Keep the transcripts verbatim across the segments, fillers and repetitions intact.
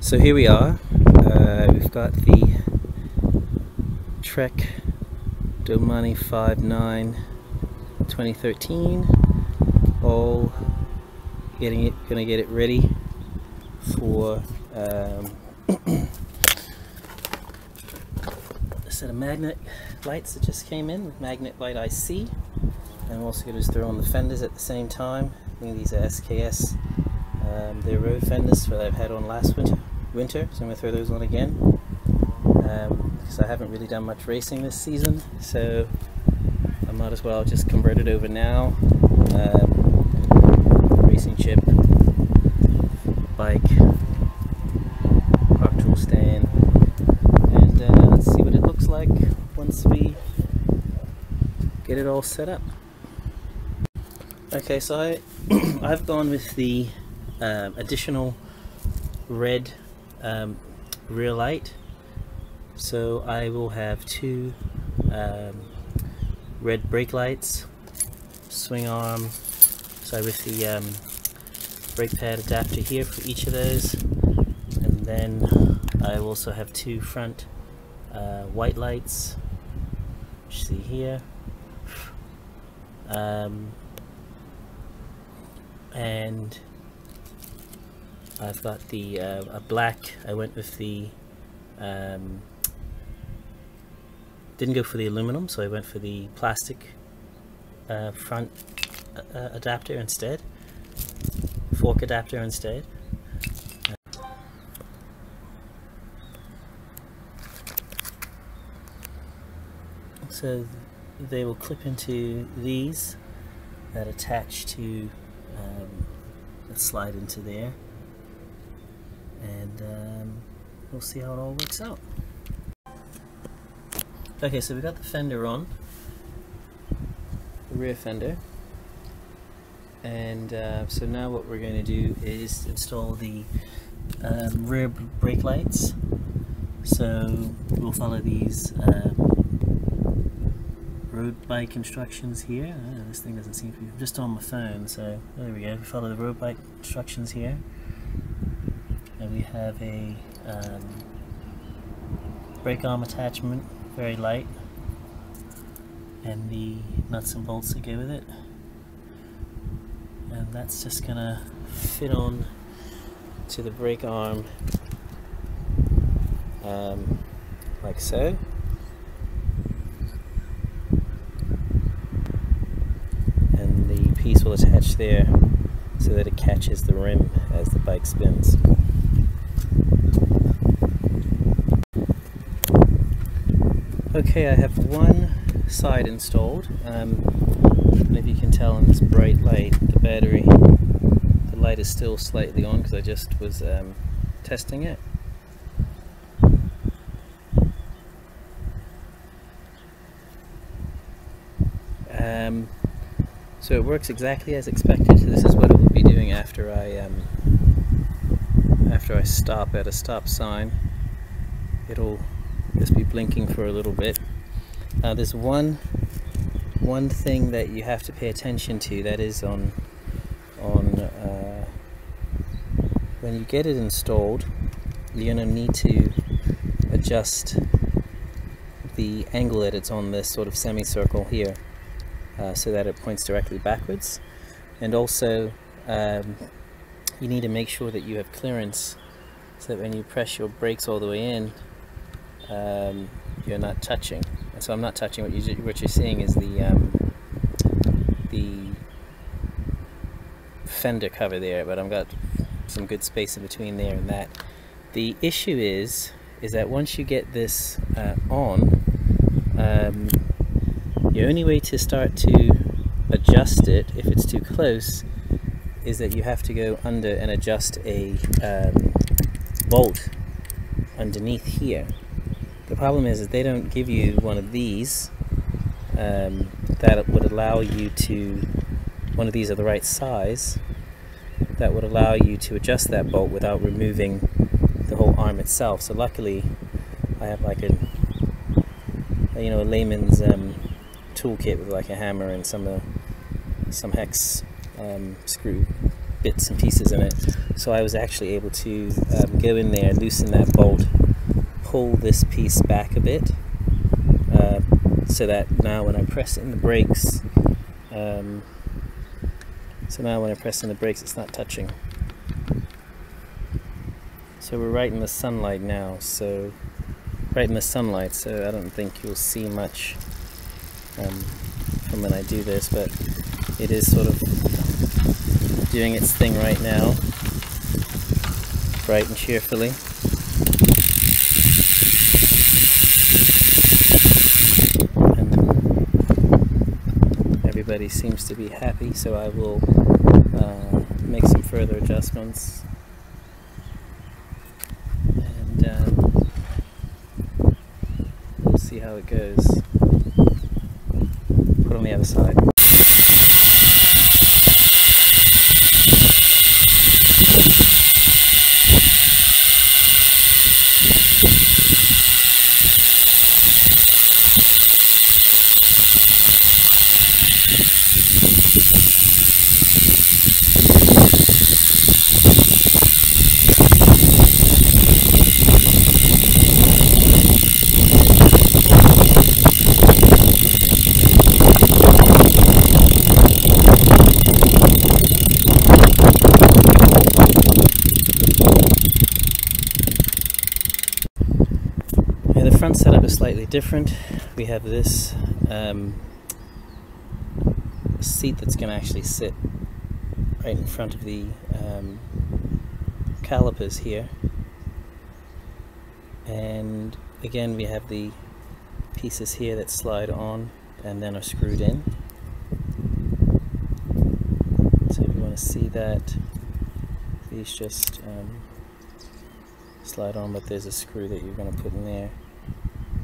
So here we are, uh, we've got the Trek Domane fifty-nine twenty thirteen, all getting it, gonna get it ready for um, a set of Magnic lights that just came in with Magnic Light I C, and I'm also gonna just throw on the fenders at the same time. I think these are S K S, um, they're road fenders that I've had on last winter, winter so I'm gonna throw those on again. Um, because I haven't really done much racing this season, so I might as well just convert it over now. Um, racing chip, bike, park tool stand, and uh, let's see what it looks like once we get it all set up. Okay, so I I've gone with the um, additional red um, rear light. So I will have two um, red brake lights, swing arm, so with the um, brake pad adapter here for each of those, and then I will also have two front uh, white lights, which you see here, um, and I've got the uh, a black. I went with the um, didn't go for the aluminum, so I went for the plastic uh, front uh, adapter instead, fork adapter instead. So they will clip into these that attach to, um, that slide into there, and um, we'll see how it all works out. Okay, so we got the fender on, the rear fender, and uh, so now what we're going to do is install the um, rear brake lights. So we'll follow these um, road bike instructions here. Oh, this thing doesn't seem to be, I'm just on my phone, so there we go. We follow the road bike instructions here, and we have a um, brake arm attachment. Very light, and the nuts and bolts that go with it, and that's just gonna fit on to the brake arm um, like so. And the piece will attach there so that it catches the rim as the bike spins. Okay, I have one side installed. Um, if you can tell in this bright light, the battery, the light is still slightly on because I just was um, testing it. Um, so it works exactly as expected. This is what it will be doing after I um, after I stop at a stop sign. It'll just be blinking for a little bit. Uh, there's one one thing that you have to pay attention to, that is on on uh, when you get it installed, you're gonna need to adjust the angle that it's on, this sort of semicircle here, uh, so that it points directly backwards. And also um, you need to make sure that you have clearance so that when you press your brakes all the way in, Um, you're not touching. And so I'm not touching. What you what you're seeing is the um, the fender cover there, but I've got some good space in between there and that. The issue is is that once you get this uh, on, um, the only way to start to adjust it if it's too close is that you have to go under and adjust a um, bolt underneath here. The problem is that they don't give you one of these um, that would allow you to, one of these of the right size, that would allow you to adjust that bolt without removing the whole arm itself. So luckily I have like a, you know, a layman's um, toolkit with like a hammer and some, uh, some hex um, screw bits and pieces in it. So I was actually able to um, go in there, loosen that bolt, pull this piece back a bit, uh, so that now when I press in the brakes, um, so now when I press in the brakes it's not touching. So we're right in the sunlight now, so right in the sunlight, so I don't think you'll see much um, from when I do this, but it is sort of doing its thing right now, bright and cheerfully. And everybody seems to be happy, so I will uh, make some further adjustments. See how it goes. Put on the other side. The front setup is slightly different. We have this um, seat that's going to actually sit right in front of the um, calipers here, and again we have the pieces here that slide on and then are screwed in. So if you want to see that, these just um, slide on, but there's a screw that you're going to put in there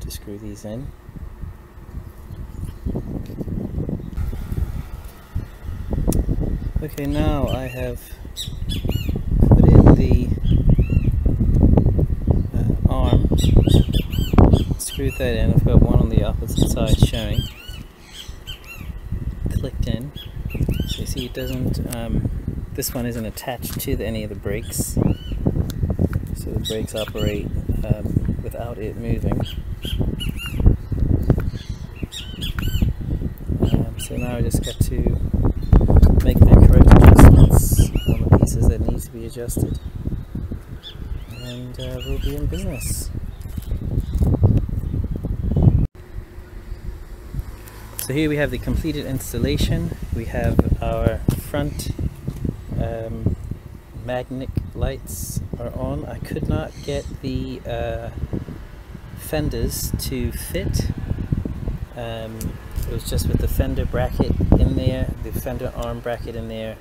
to screw these in. Okay, now I have put in the uh, arm, screwed that in. I've got one on the opposite side showing, clicked in. So you see it doesn't, um, this one isn't attached to the, any of the brakes, so the brakes operate um, without it moving. Um, so now I just got to make the correct adjustments on the pieces that need to be adjusted, and uh, we'll be in business. So here we have the completed installation. We have our front um, Magnic lights are on. I could not get the uh, fenders to fit. Um, it was just with the fender bracket in there, the fender arm bracket in there,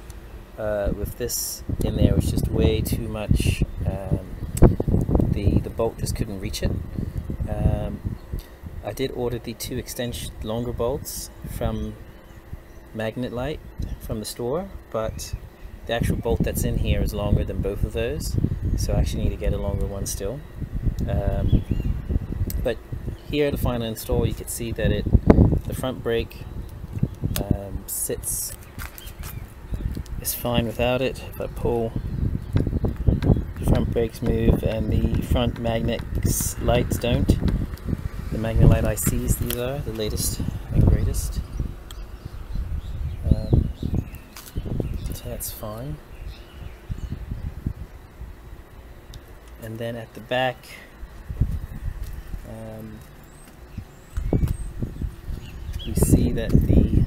uh, with this in there, it was just way too much. Um, the, the bolt just couldn't reach it. Um, I did order the two extension longer bolts from Magnic Light from the store, but the actual bolt that's in here is longer than both of those, so I actually need to get a longer one still. Um, but here at the final install, you can see that it, the front brake um, sits, is fine without it. If I pull, the front brakes move, and the front Magnic lights don't. The Magnic Light I Cs, these are the latest and greatest. That's fine. And then at the back, um, you see that the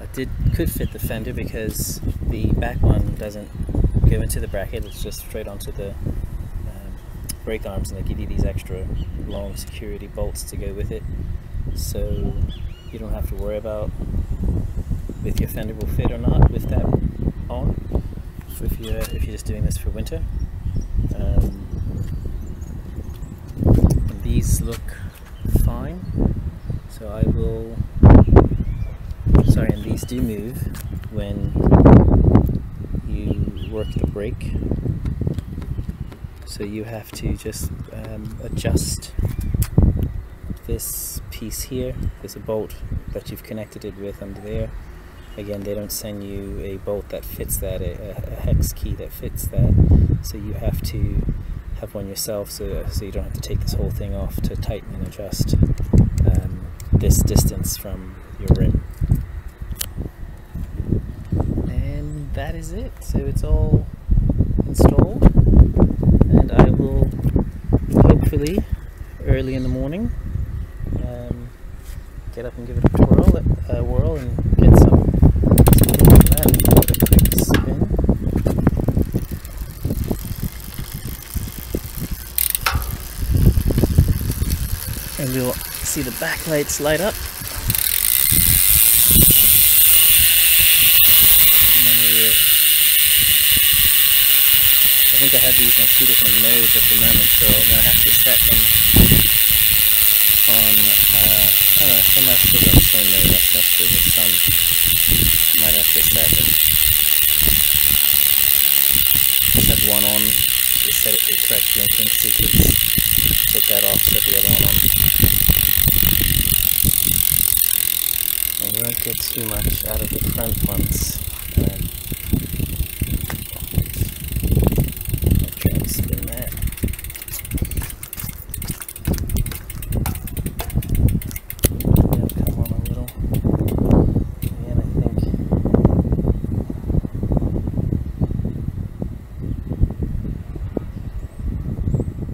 I did could fit the fender because the back one doesn't go into the bracket; it's just straight onto the um, brake arms, and they give you these extra long security bolts to go with it, so you don't have to worry about if your fender will fit or not with that on, if you're, if you're just doing this for winter. Um, these look fine, so I will, sorry, and these do move when you work the brake, so you have to just um, adjust this piece here. There's a bolt that you've connected it with under there. Again, they don't send you a bolt that fits that, a, a hex key that fits that, so you have to have one yourself, so, so you don't have to take this whole thing off to tighten and adjust um, this distance from your rim. And that is it. So it's all installed, and I will hopefully early in the morning um, get up and give it a twirl, a whirl, and get some. And we'll see the backlights light up. And then we, I think I have these on two different modes at the moment, so I'm going to have to set them on, uh, I don't know, some have to be on the same mode, that's not true with some. I might have to set them. Just have one on, to set it to the correct blinking sequence. Take that off, set the other one on. And you won't get too much out of the front ones. Um, I'll try to spin that. That'll come on a little. Again, I think.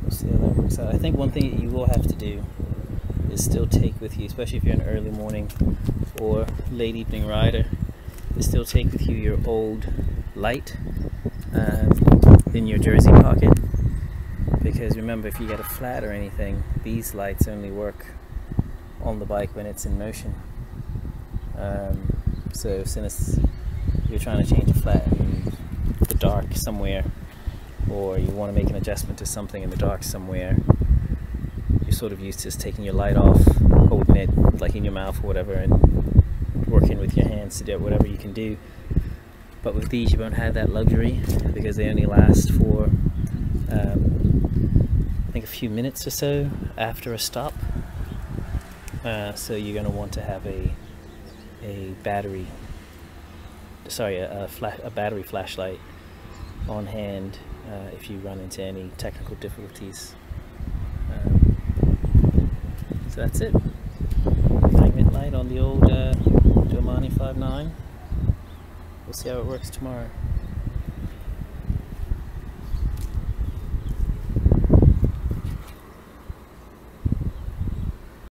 We'll see how that works out. I think one thing that you will have to do is still take with you, especially if you're an early morning or late evening rider, is still take with you your old light um, in your jersey pocket, because remember, if you get a flat or anything, these lights only work on the bike when it's in motion. Um, so since you're trying to change a flat in the dark somewhere, or you want to make an adjustment to something in the dark somewhere, you're sort of used to just taking your light off, holding it like in your mouth or whatever, and working with your hands to do whatever you can do. But with these, you won't have that luxury, because they only last for um, I think a few minutes or so after a stop, uh, so you're going to want to have a a battery sorry a, a, flash, a battery flashlight on hand uh, if you run into any technical difficulties. Um, so that's it. Magnic Light on the old uh, Domane fifty-nine. We'll see how it works tomorrow.